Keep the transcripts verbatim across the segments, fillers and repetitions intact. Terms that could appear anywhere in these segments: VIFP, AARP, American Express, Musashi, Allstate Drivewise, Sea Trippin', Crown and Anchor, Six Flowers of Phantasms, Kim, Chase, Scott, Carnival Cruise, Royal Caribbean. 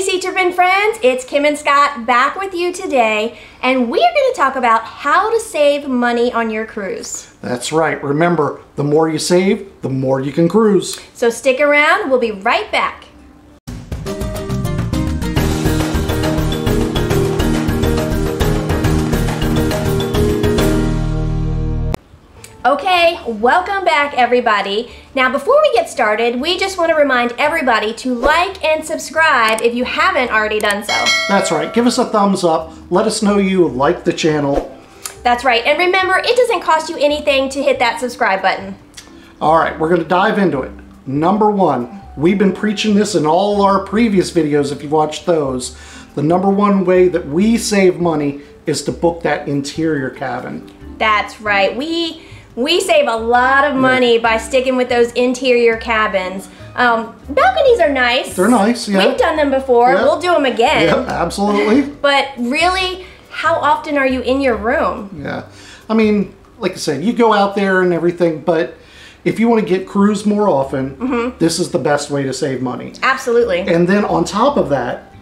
Hey Sea Trippin' friends, it's Kim and Scott back with you today, and we are going to talk about how to save money on your cruise. That's right. Remember, the more you save, the more you can cruise. So stick around, we'll be right back. Okay, welcome back everybody. Now before we get started, we just want to remind everybody to like and subscribe if you haven't already done so. That's right, give us a thumbs up, let us know you like the channel. That's right, and remember, it doesn't cost you anything to hit that subscribe button. All right, we're going to dive into it. Number one, we've been preaching this in all our previous videos if you've watched those. The number one way that we save money is to book that interior cabin. That's right, we We save a lot of money by sticking with those interior cabins. Um, balconies are nice. They're nice, yeah. We've done them before. Yeah. We'll do them again. Yeah, absolutely. But really, how often are you in your room? Yeah. I mean, like I said, you go out there and everything, but if you want to get cruised more often, mm-hmm. this is the best way to save money. Absolutely. And then on top of that,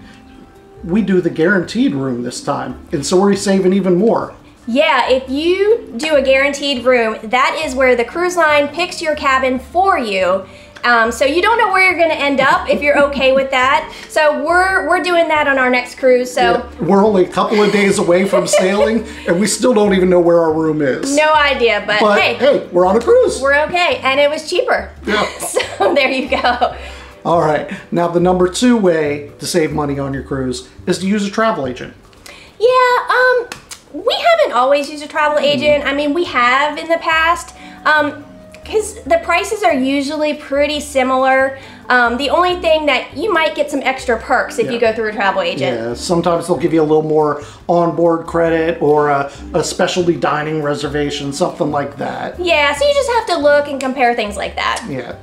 we do the guaranteed room this time. And so we're saving even more. Yeah, if you do a guaranteed room, that is where the cruise line picks your cabin for you. Um, so you don't know where you're gonna end up if you're okay with that. So we're we're doing that on our next cruise. So yeah, we're only a couple of days away from sailing and we still don't even know where our room is. No idea, but, but hey, hey, we're on a cruise. We're okay, and it was cheaper. Yeah. So there you go. All right, now the number two way to save money on your cruise is to use a travel agent. Yeah, um, we haven't always used a travel agent. I mean, we have in the past, um, because the prices are usually pretty similar. Um, the only thing that you might get some extra perks if yeah. you go through a travel agent. Yeah, sometimes they'll give you a little more onboard credit or a, a specialty dining reservation, something like that. Yeah, so you just have to look and compare things like that. Yeah.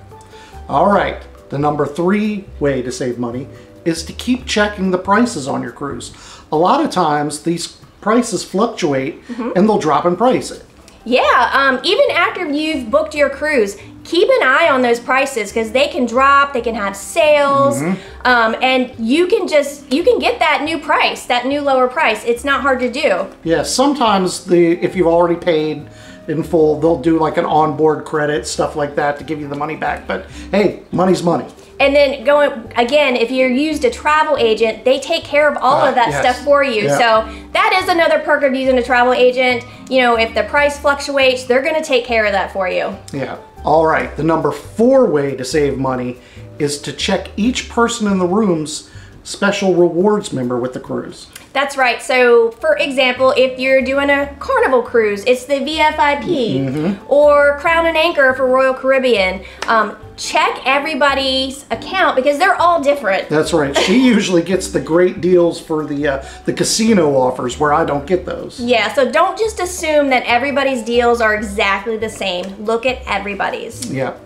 All right, the number three way to save money is to keep checking the prices on your cruise. A lot of times these prices fluctuate mm-hmm. and they'll drop in price. Yeah, um, even after you've booked your cruise, keep an eye on those prices because they can drop, they can have sales, mm-hmm. um, and you can just, you can get that new price, that new lower price. It's not hard to do. Yeah, sometimes the if you've already paid in full, they'll do like an onboard credit, stuff like that to give you the money back, but hey, money's money. And then going again, if you're used a travel agent, they take care of all uh, of that yes. stuff for you. Yeah. So that is another perk of using a travel agent. You know, if the price fluctuates, they're going to take care of that for you. Yeah. All right. The number four way to save money is to check each person in the room's special rewards member with the cruise. That's right. So for example, if you're doing a Carnival cruise, it's the V I F P mm-hmm. or Crown and Anchor for Royal Caribbean. Um, check everybody's account because they're all different. That's right. She usually gets the great deals for the uh, the casino offers where I don't get those. Yeah, so don't just assume that everybody's deals are exactly the same. Look at everybody's. Yeah.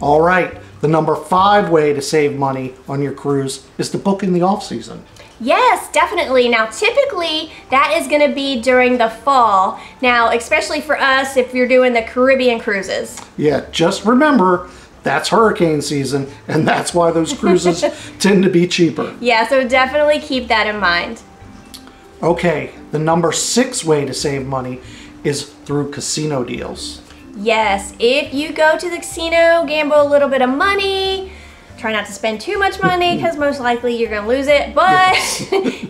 All right. The number five way to save money on your cruise is to book in the off season. Yes, definitely. Now, typically that is going to be during the fall. Now, especially for us, if you're doing the Caribbean cruises. Yeah, just remember that's hurricane season, and that's why those cruises tend to be cheaper. Yeah, so definitely keep that in mind. Okay, the number six way to save money is through casino deals. Yes, if you go to the casino, gamble a little bit of money, try not to spend too much money because most likely you're going to lose it, but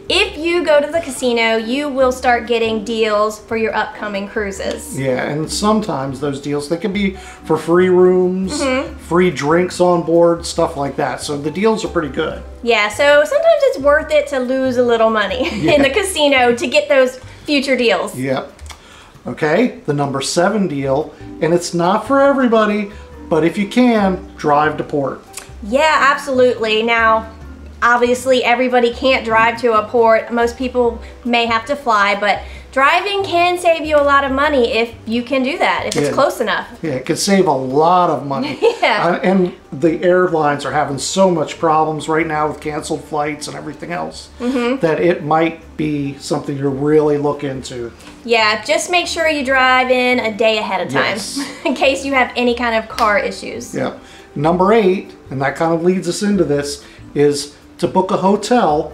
if you go to the casino, you will start getting deals for your upcoming cruises. Yeah, and sometimes those deals, they can be for free rooms, mm-hmm. free drinks on board, stuff like that. So the deals are pretty good. Yeah, so sometimes it's worth it to lose a little money yeah. in the casino to get those future deals. Yep. Okay, the number seven deal, and it's not for everybody, but if you can, drive to port. Yeah, absolutely. Now, obviously everybody can't drive to a port. Most people may have to fly, but driving can save you a lot of money if you can do that, if yeah. it's close enough. Yeah, it could save a lot of money. yeah. Uh, and the airlines are having so much problems right now with canceled flights and everything else mm-hmm. that it might be something to really look into. Yeah, just make sure you drive in a day ahead of time yes. in case you have any kind of car issues. Yeah. Number eight, and that kind of leads us into this, is to book a hotel,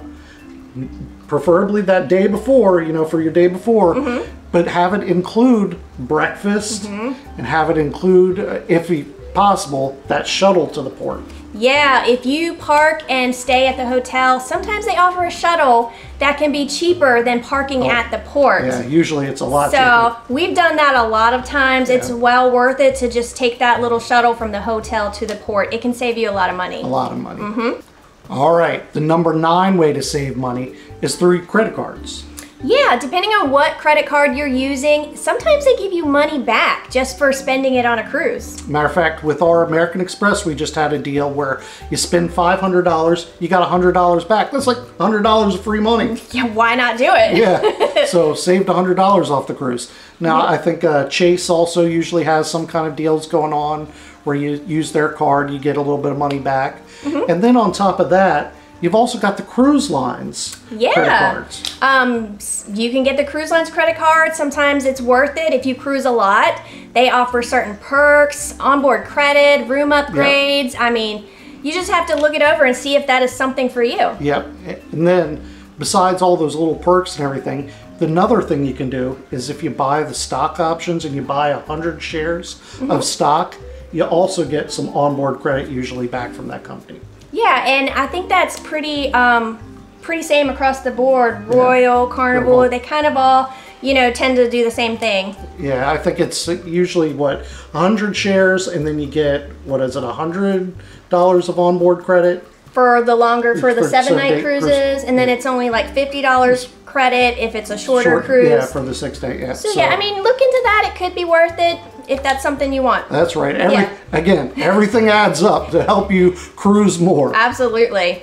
preferably that day before, you know, for your day before, mm-hmm. but have it include breakfast mm-hmm. and have it include, uh, if possible, that shuttle to the port. Yeah, if you park and stay at the hotel, sometimes they offer a shuttle that can be cheaper than parking oh, at the port. Yeah, usually it's a lot so cheaper. We've done that a lot of times. Yeah. It's well worth it to just take that little shuttle from the hotel to the port. It can save you a lot of money. A lot of money. Mm-hmm. All right, the number nine way to save money is through credit cards. Yeah, depending on what credit card you're using, sometimes they give you money back just for spending it on a cruise. Matter of fact, with our American Express, we just had a deal where you spend five hundred dollars, you got one hundred dollars back. That's like one hundred dollars of free money. Yeah, why not do it? Yeah, so saved one hundred dollars off the cruise. Now, yeah. I think uh, Chase also usually has some kind of deals going on where you use their card, you get a little bit of money back. Mm-hmm. And then on top of that, you've also got the cruise lines yeah. credit cards. Um, you can get the cruise lines credit card. Sometimes it's worth it if you cruise a lot. They offer certain perks, onboard credit, room upgrades. Yep. I mean, you just have to look it over and see if that is something for you. Yep. And then besides all those little perks and everything, another thing you can do is if you buy the stock options and you buy one hundred shares mm-hmm. of stock, you also get some onboard credit usually back from that company. Yeah, and I think that's pretty um, pretty same across the board. Royal, yeah. Carnival, they kind of all, you know, tend to do the same thing. Yeah, I think it's usually, what, one hundred shares, and then you get, what is it, one hundred dollars of onboard credit? For the longer, for the seven-night cruises, and then it's only like fifty dollars credit if it's a shorter Short, cruise. Yeah, for the six-day, yeah. So, so, yeah, I mean, look into that. It could be worth it. If that's something you want. That's right. Every, yeah. Again, everything adds up to help you cruise more. Absolutely.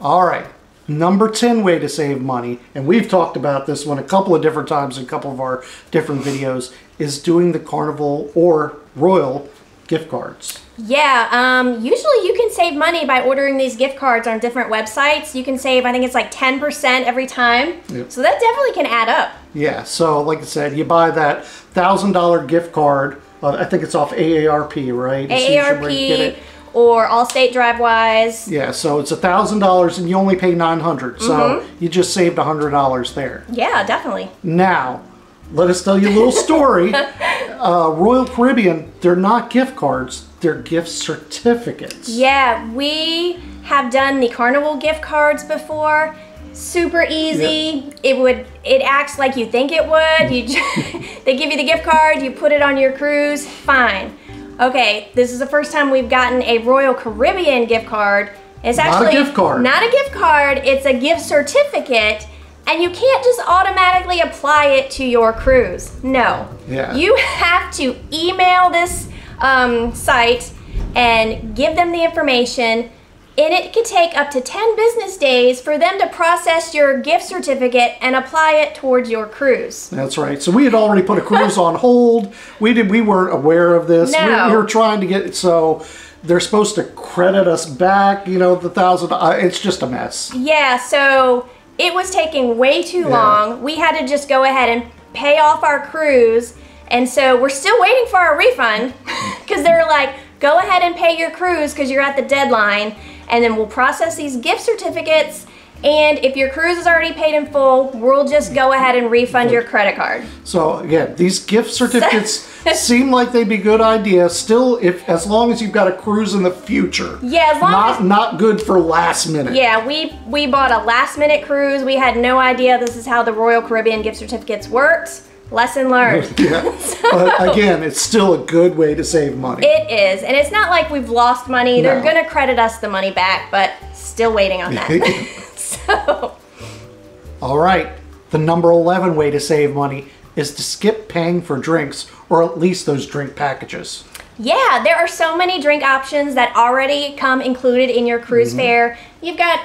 All right. Number ten way to save money, and we've talked about this one a couple of different times in a couple of our different videos, is doing the Carnival or Royal gift cards. Yeah. Um, usually you can save money by ordering these gift cards on different websites. You can save, I think it's like ten percent every time. Yep. So that definitely can add up. Yeah. So like I said, you buy that one thousand dollar gift card. Uh, I think it's off A A R P, right? A A R P or Allstate Drivewise. Yeah. So it's one thousand dollars and you only pay nine hundred dollars. So mm-hmm. you just saved one hundred dollars there. Yeah, definitely. Now, let us tell you a little story. uh, Royal Caribbean, they're not gift cards. They're gift certificates. Yeah, we have done the Carnival gift cards before. Super easy. Yep. It would it acts like you think it would. You just, they give you the gift card, you put it on your cruise, fine. Okay, this is the first time we've gotten a Royal Caribbean gift card. It's actually not a gift card. Not a gift card, it's a gift certificate. And you can't just automatically apply it to your cruise. No. Yeah. You have to email this um, site and give them the information, and it could take up to ten business days for them to process your gift certificate and apply it towards your cruise. That's right. So we had already put a cruise on hold. We did. We weren't aware of this. No. We, we were trying to get so. They're supposed to credit us back. You know, the thousand. Uh, it's just a mess. Yeah. So it was taking way too yeah. long. We had to just go ahead and pay off our cruise. And so we're still waiting for our refund because they're like, go ahead and pay your cruise because you're at the deadline. And then we'll process these gift certificates. And if your cruise is already paid in full, we'll just go ahead and refund your credit card. So again, these gift certificates seem like they'd be good idea. Still, if as long as you've got a cruise in the future. Yeah, as long not, as not good for last minute. Yeah, we we bought a last minute cruise. We had no idea this is how the Royal Caribbean gift certificates worked. Lesson learned. Yeah. so, but again, it's still a good way to save money. It is. And it's not like we've lost money. No. They're going to credit us the money back, but still waiting on that. So. All right. The number eleven way to save money is to skip paying for drinks, or at least those drink packages. Yeah, there are so many drink options that already come included in your cruise mm-hmm. fare. You've got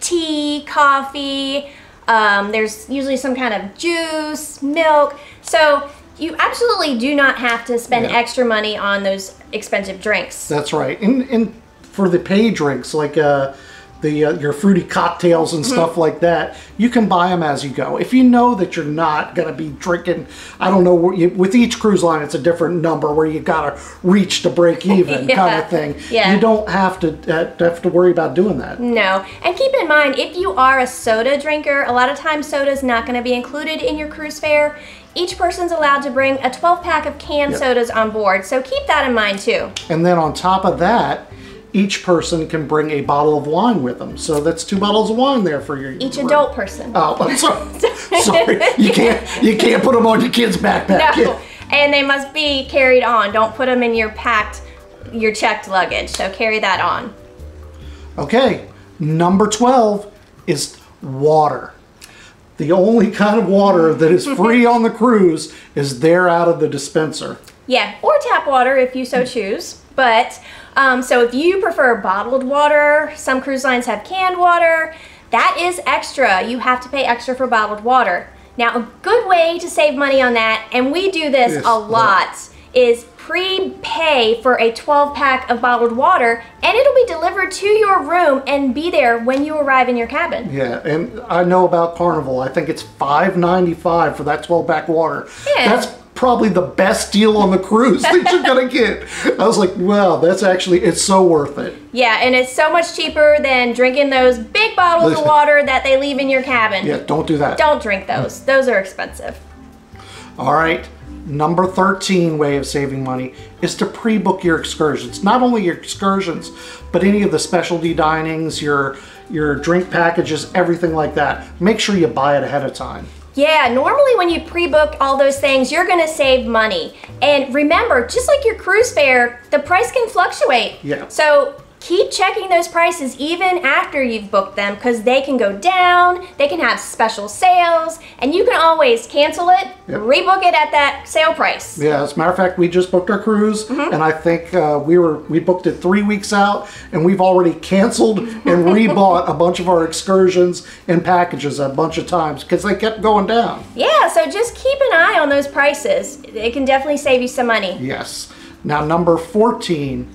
tea, coffee, Um, there's usually some kind of juice, milk. So you absolutely do not have to spend yeah. extra money on those expensive drinks. That's right. And, and for the pay drinks, like uh, the uh, your fruity cocktails and mm-hmm. stuff like that. You can buy them as you go. If you know that you're not going to be drinking, I don't know, with each cruise line it's a different number where you got to reach to break even yeah. kind of thing. Yeah. You don't have to uh, have to worry about doing that. No. And keep in mind, if you are a soda drinker, a lot of times soda is not going to be included in your cruise fare. Each person's allowed to bring a twelve pack of canned yep. sodas on board, so keep that in mind too. And then on top of that, each person can bring a bottle of wine with them. So that's two bottles of wine there for your each room. Adult person. Oh, I'm sorry. Sorry. You can't you can't put them on your kid's backpack. No. Kid. And they must be carried on. Don't put them in your packed, your checked luggage. So carry that on. Okay. Number twelve is water. The only kind of water that is free on the cruise is there out of the dispenser. Yeah, or tap water if you so choose. But, um, so if you prefer bottled water, some cruise lines have canned water. That is extra. You have to pay extra for bottled water. Now, a good way to save money on that, and we do this yes. a lot, is prepay for a twelve pack of bottled water, and it'll be delivered to your room and be there when you arrive in your cabin. Yeah, and I know about Carnival. I think it's five ninety-five for that twelve pack water. Yeah. That's probably the best deal on the cruise that you're gonna get. I was like, wow, that's actually, it's so worth it. Yeah, and it's so much cheaper than drinking those big bottles of water that they leave in your cabin. Yeah, don't do that. Don't drink those. Those are expensive. All right. Number thirteen way of saving money is to pre-book your excursions. Not only your excursions, but any of the specialty dinings, your your drink packages, everything like that. Make sure you buy it ahead of time. Yeah, normally when you pre-book all those things, you're gonna save money. And remember, just like your cruise fare, the price can fluctuate. Yeah. So keep checking those prices even after you've booked them, because they can go down, they can have special sales, and you can always cancel it, yep. rebook it at that sale price. Yeah, as a matter of fact, we just booked our cruise, mm-hmm. and I think uh, we were we booked it three weeks out, and we've already canceled and rebought a bunch of our excursions and packages a bunch of times, because they kept going down. Yeah, so just keep an eye on those prices. It can definitely save you some money. Yes. Now, number fourteen,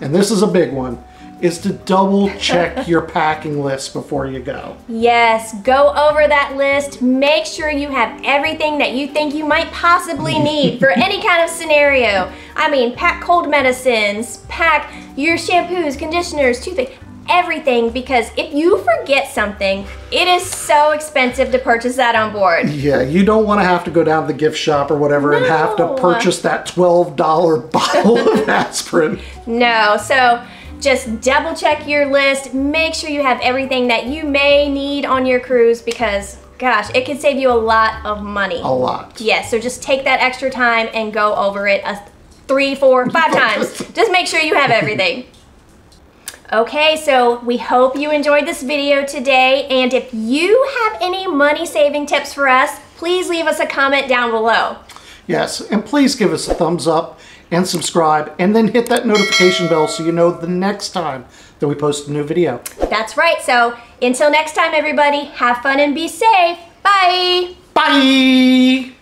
and this is a big one, is to double check your packing list before you go. Yes, go over that list. Make sure you have everything that you think you might possibly need for any kind of scenario. I mean, pack cold medicines, pack your shampoos, conditioners, toothpaste, everything, because if you forget something, it is so expensive to purchase that on board. Yeah, you don't want to have to go down to the gift shop or whatever no. and have to purchase that twelve dollar bottle of aspirin. No, so just double check your list. Make sure you have everything that you may need on your cruise, because gosh, it can save you a lot of money. A lot. Yes, yeah, so just take that extra time and go over it a three, four, five times. Just make sure you have everything. Okay, so we hope you enjoyed this video today, and if you have any money saving tips for us, please leave us a comment down below. Yes, and please give us a thumbs up and subscribe, and then hit that notification bell so you know the next time that we post a new video. That's right. So until next time, everybody, have fun and be safe. Bye. Bye.